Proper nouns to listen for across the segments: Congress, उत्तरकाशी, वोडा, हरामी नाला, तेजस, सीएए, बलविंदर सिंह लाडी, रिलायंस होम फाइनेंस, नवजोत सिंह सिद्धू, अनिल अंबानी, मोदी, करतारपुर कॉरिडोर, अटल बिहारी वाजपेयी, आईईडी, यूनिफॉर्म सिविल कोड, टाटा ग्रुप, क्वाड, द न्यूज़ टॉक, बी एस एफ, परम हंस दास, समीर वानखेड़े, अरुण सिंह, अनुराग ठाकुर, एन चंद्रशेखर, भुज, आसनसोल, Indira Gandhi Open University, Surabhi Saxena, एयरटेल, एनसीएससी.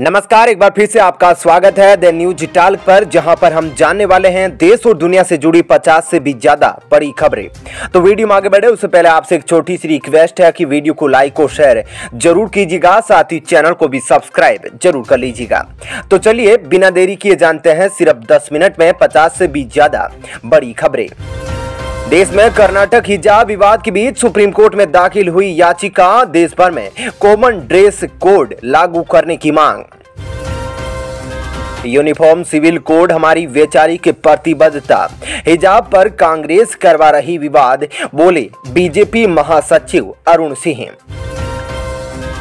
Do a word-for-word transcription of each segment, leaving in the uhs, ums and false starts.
नमस्कार, एक बार फिर से आपका स्वागत है द न्यूज़ टॉक पर, जहां पर हम जानने वाले हैं देश और दुनिया से जुड़ी पचास से भी ज्यादा बड़ी खबरें। तो वीडियो में आगे बढ़े उससे पहले आपसे एक छोटी सी रिक्वेस्ट है कि वीडियो को लाइक और शेयर जरूर कीजिएगा, साथ ही चैनल को भी सब्सक्राइब जरूर कर लीजिएगा। तो चलिए बिना देरी किए जानते हैं सिर्फ दस मिनट में पचास से भी ज्यादा बड़ी खबरें। देश में कर्नाटक हिजाब विवाद के बीच सुप्रीम कोर्ट में दाखिल हुई याचिका, देश भर में कॉमन ड्रेस कोड लागू करने की मांग। यूनिफॉर्म सिविल कोड हमारी वैचारिक प्रतिबद्धता, हिजाब पर कांग्रेस करवा रही विवाद, बोले बीजेपी महासचिव अरुण सिंह।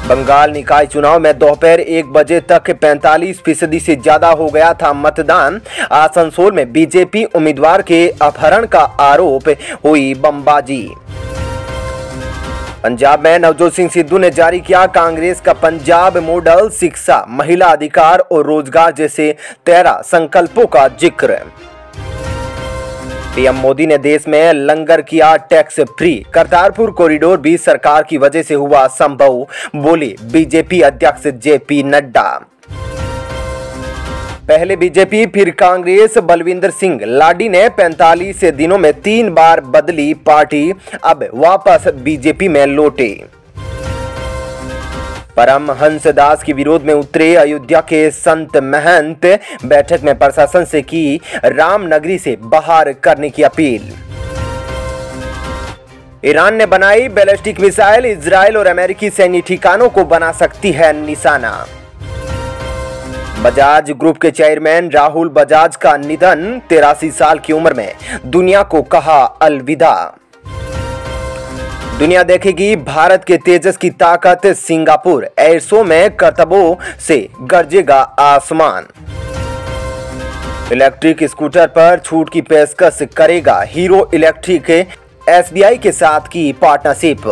बंगाल निकाय चुनाव में दोपहर एक बजे तक पैंतालीस फीसदी से ज्यादा हो गया था मतदान, आसनसोल में बीजेपी उम्मीदवार के अपहरण का आरोप, हुई बमबाजी। पंजाब में नवजोत सिंह सिद्धू ने जारी किया कांग्रेस का पंजाब मॉडल, शिक्षा, महिला अधिकार और रोजगार जैसे तेरह संकल्पों का जिक्र। पीएम मोदी ने देश में लंगर किया टैक्स फ्री, करतारपुर कॉरिडोर भी सरकार की वजह से हुआ संभव, बोले बीजेपी अध्यक्ष जे पी नड्डा। पहले बीजेपी फिर कांग्रेस, बलविंदर सिंह लाडी ने पैंतालीस दिनों में तीन बार बदली पार्टी, अब वापस बीजेपी में लौटे। परम हंस दास के विरोध में उतरे अयोध्या के संत महंत, बैठक में प्रशासन से की रामनगरी से बाहर करने की अपील। ईरान ने बनाई बैलिस्टिक मिसाइल, इजराइल और अमेरिकी सैन्य ठिकानों को बना सकती है निशाना। बजाज ग्रुप के चेयरमैन राहुल बजाज का निधन, तिरासी साल की उम्र में दुनिया को कहा अलविदा। दुनिया देखेगी भारत के तेजस की ताकत, सिंगापुर एयर शो में करतबों से गरजेगा आसमान। इलेक्ट्रिक स्कूटर पर छूट की पेशकश करेगा हीरो इलेक्ट्रिक, एसबीआई के साथ की पार्टनरशिप।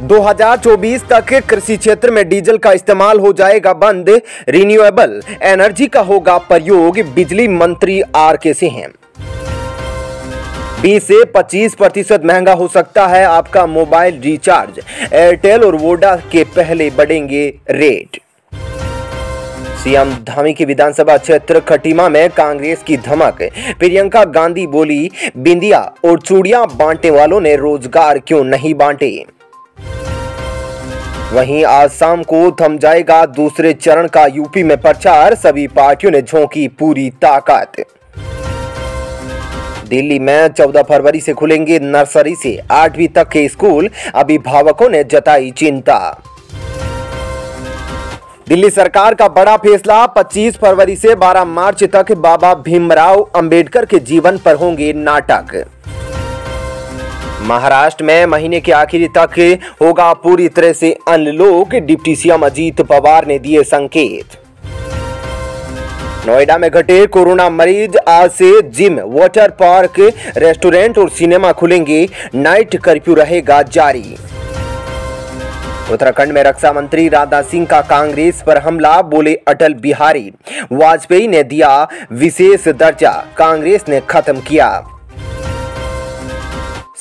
दो हज़ार चौबीस तक कृषि क्षेत्र में डीजल का इस्तेमाल हो जाएगा बंद, रिन्यूएबल एनर्जी का होगा प्रयोग, बिजली मंत्री आर के सिंह। बीस से पच्चीस प्रतिशत महंगा हो सकता है आपका मोबाइल रिचार्ज, एयरटेल और वोडा के पहले बढ़ेंगे रेट। सीएम धामी के विधानसभा क्षेत्र खटीमा में कांग्रेस की धमक, प्रियंका गांधी बोली बिंदिया और चूड़ियां बांटने वालों ने रोजगार क्यों नहीं बांटे। वहीं आज शाम को थम जाएगा दूसरे चरण का यूपी में प्रचार, सभी पार्टियों ने झोंकी पूरी ताकत। दिल्ली में चौदह फरवरी से खुलेंगे नर्सरी से आठवीं तक के स्कूल, अभिभावकों ने जताई चिंता। दिल्ली सरकार का बड़ा फैसला, पच्चीस फरवरी से बारह मार्च तक बाबा भीमराव अंबेडकर के जीवन पर होंगे नाटक। महाराष्ट्र में महीने के आखिरी तक होगा पूरी तरह से unlock, deputy CM Ajit Pawar ने दिए संकेत। नोएडा में घटे कोरोना मरीज, आज से जिम, वाटर पार्क, रेस्टोरेंट और सिनेमा खुलेंगे, नाइट कर्फ्यू रहेगा जारी। उत्तराखंड में रक्षा मंत्री राजनाथ सिंह का कांग्रेस पर हमला, बोले अटल बिहारी वाजपेयी ने दिया विशेष दर्जा, कांग्रेस ने खत्म किया।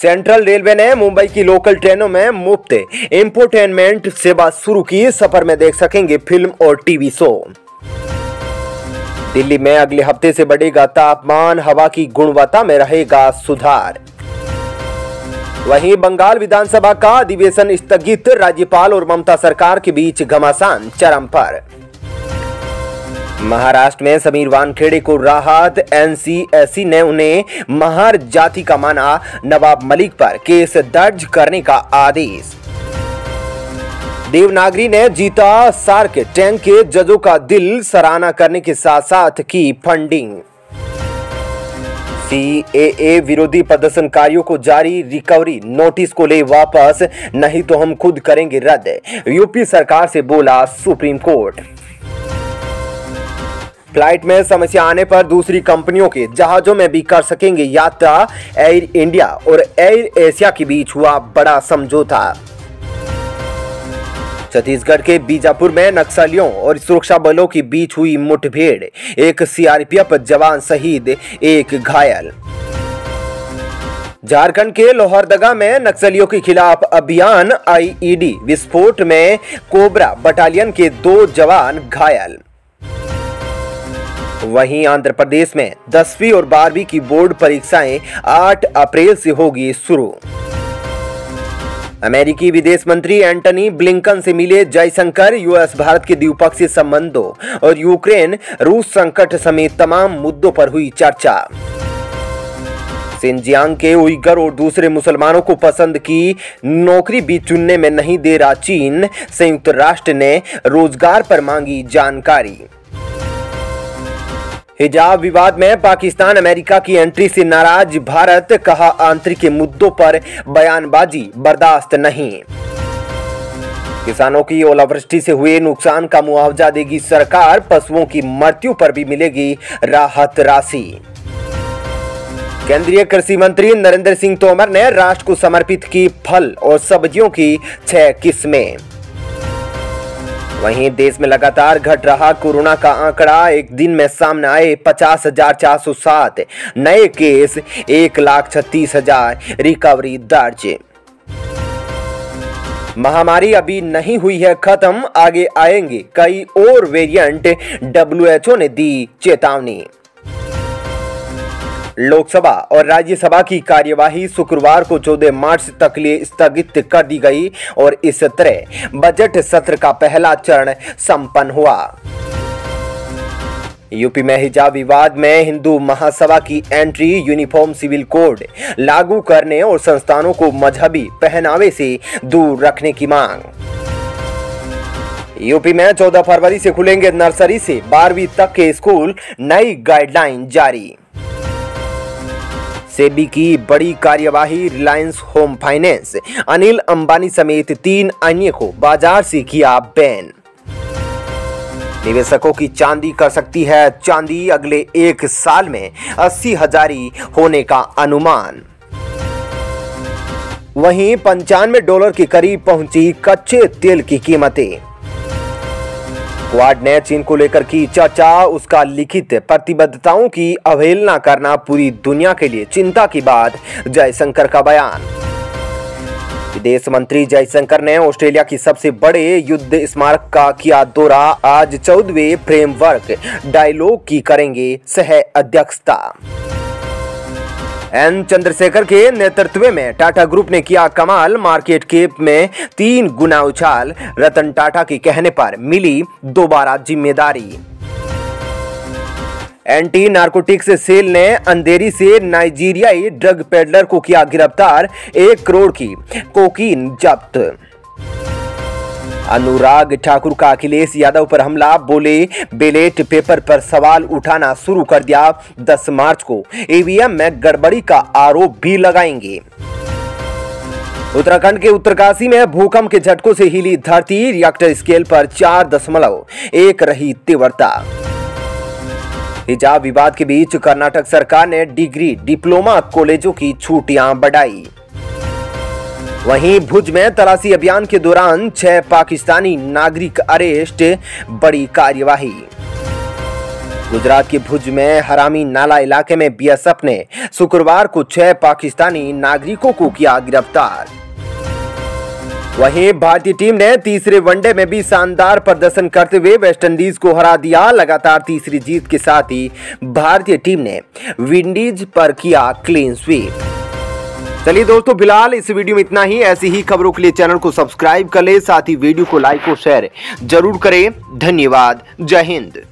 सेंट्रल रेलवे ने मुंबई की लोकल ट्रेनों में मुफ्त एंटरटेनमेंट सेवा शुरू की, सफर में देख सकेंगे फिल्म और टीवी शो। दिल्ली में अगले हफ्ते से बढ़ेगा तापमान, हवा की गुणवत्ता में रहेगा सुधार। वहीं बंगाल विधानसभा का अधिवेशन स्थगित, राज्यपाल और ममता सरकार के बीच घमासान चरम पर। महाराष्ट्र में समीर वानखेड़े को राहत, एनसीएससी ने उन्हें महार जाति का माना, नवाब मलिक पर केस दर्ज करने का आदेश। देवनागरी ने जीता सार्क टैंक के जजों का दिल, सराहना करने के साथ साथ की फंडिंग। सीएए विरोधी प्रदर्शनकारियों को जारी रिकवरी नोटिस को ले वापस, नहीं तो हम खुद करेंगे रद्द, यूपी सरकार से बोला सुप्रीम कोर्ट। फ्लाइट में समस्या आने पर दूसरी कंपनियों के जहाजों में भी कर सकेंगे यात्रा, एयर इंडिया और एयर एशिया के बीच हुआ बड़ा समझौता। छत्तीसगढ़ के बीजापुर में नक्सलियों और सुरक्षा बलों के बीच हुई मुठभेड़, एक सीआरपीएफ जवान शहीद, एक घायल। झारखंड के लोहरदगा में नक्सलियों के खिलाफ अभियान। आईईडी विस्फोट में कोबरा बटालियन के दो जवान घायल। वहीं आंध्र प्रदेश में दसवीं और बारहवीं की बोर्ड परीक्षाएं आठ अप्रैल से होगी शुरू। अमेरिकी विदेश मंत्री एंटनी ब्लिंकन से मिले जयशंकर। यूएस भारत के द्विपक्षीय संबंधों और यूक्रेन रूस संकट समेत तमाम मुद्दों पर हुई चर्चा। सिंजियांग के उइगर और दूसरे मुसलमानों को पसंद की नौकरी भी चुनने में नहीं दे रहा चीन। संयुक्त राष्ट्र ने रोजगार पर मांगी जानकारी। हिजाब विवाद में पाकिस्तान अमेरिका की एंट्री से नाराज भारत। कहा आंतरिक मुद्दों पर बयानबाजी बर्दाश्त नहीं। किसानों की ओलावृष्टि से हुए नुकसान का मुआवजा देगी सरकार। पशुओं की मृत्यु पर भी मिलेगी राहत राशि। केंद्रीय कृषि मंत्री नरेंद्र सिंह तोमर ने राष्ट्र को समर्पित की फल और सब्जियों की छह किस्में। वहीं देश में लगातार घट रहा कोरोना का आंकड़ा। एक दिन में सामने आए पचास हजार चार सौ सात नए केस, एक लाख छत्तीस हजार रिकवरी दर्ज। महामारी अभी नहीं हुई है खत्म, आगे आएंगे कई और वेरिएंट, डब्ल्यूएचओ ने दी चेतावनी। लोकसभा और राज्यसभा की कार्यवाही शुक्रवार को चौदह मार्च तक लिए स्थगित कर दी गई और इस तरह बजट सत्र का पहला चरण संपन्न हुआ। यूपी में हिजाब विवाद में हिंदू महासभा की एंट्री। यूनिफॉर्म सिविल कोड लागू करने और संस्थानों को मजहबी पहनावे से दूर रखने की मांग। यूपी में चौदह फरवरी से खुलेंगे नर्सरी से बारहवीं तक के स्कूल, नई गाइडलाइन जारी। सेबी की बड़ी कार्यवाही। रिलायंस होम फाइनेंस, अनिल अंबानी समेत तीन अन्य को बाजार से किया बैन। निवेशकों की चांदी कर सकती है चांदी, अगले एक साल में अस्सी हजारी होने का अनुमान। वहीं पंचानवे डॉलर के करीब पहुंची कच्चे तेल की कीमतें। क्वाड ने चीन को लेकर की चर्चा। उसका लिखित प्रतिबद्धताओं की अवहेलना करना पूरी दुनिया के लिए चिंता की बात, जयशंकर का बयान। विदेश मंत्री जयशंकर ने ऑस्ट्रेलिया की सबसे बड़े युद्ध स्मारक का किया दौरा। आज चौदहवें फ्रेमवर्क डायलॉग की करेंगे सह अध्यक्षता। एन चंद्रशेखर के नेतृत्व में टाटा ग्रुप ने किया कमाल। मार्केट कैप में तीन गुना उछाल। रतन टाटा के कहने पर मिली दोबारा जिम्मेदारी। एंटी नार्कोटिक्स सेल ने अंधेरी से नाइजीरियाई ड्रग पेडलर को किया गिरफ्तार। एक करोड़ की कोकीन जब्त। अनुराग ठाकुर का अखिलेश यादव पर हमला, बोले बैलेट पेपर पर सवाल उठाना शुरू कर दिया। दस मार्च को ईवीएम में गड़बड़ी का आरोप भी लगाएंगे। उत्तराखंड के उत्तरकाशी में भूकंप के झटकों से हिली धरती। रिएक्टर स्केल पर चार दशमलव एक रही तीव्रता। हिजाब विवाद के बीच कर्नाटक सरकार ने डिग्री डिप्लोमा कॉलेजों की छुट्टियां बढ़ाई। वहीं भुज में तलाशी अभियान के दौरान छह पाकिस्तानी नागरिक अरेस्ट, बड़ी कार्यवाही। गुजरात के भुज में हरामी नाला इलाके में बीएसएफ ने शुक्रवार को छह पाकिस्तानी नागरिकों को किया गिरफ्तार। वहीं भारतीय टीम ने तीसरे वनडे में भी शानदार प्रदर्शन करते हुए वेस्टइंडीज को हरा दिया। लगातार तीसरी जीत के साथ ही भारतीय टीम ने विंडीज पर किया क्लीन स्वीप। चलिए दोस्तों, फिलहाल इस वीडियो में इतना ही। ऐसी ही खबरों के लिए चैनल को सब्सक्राइब कर ले, साथ ही वीडियो को लाइक और शेयर जरूर करें। धन्यवाद। जय हिंद।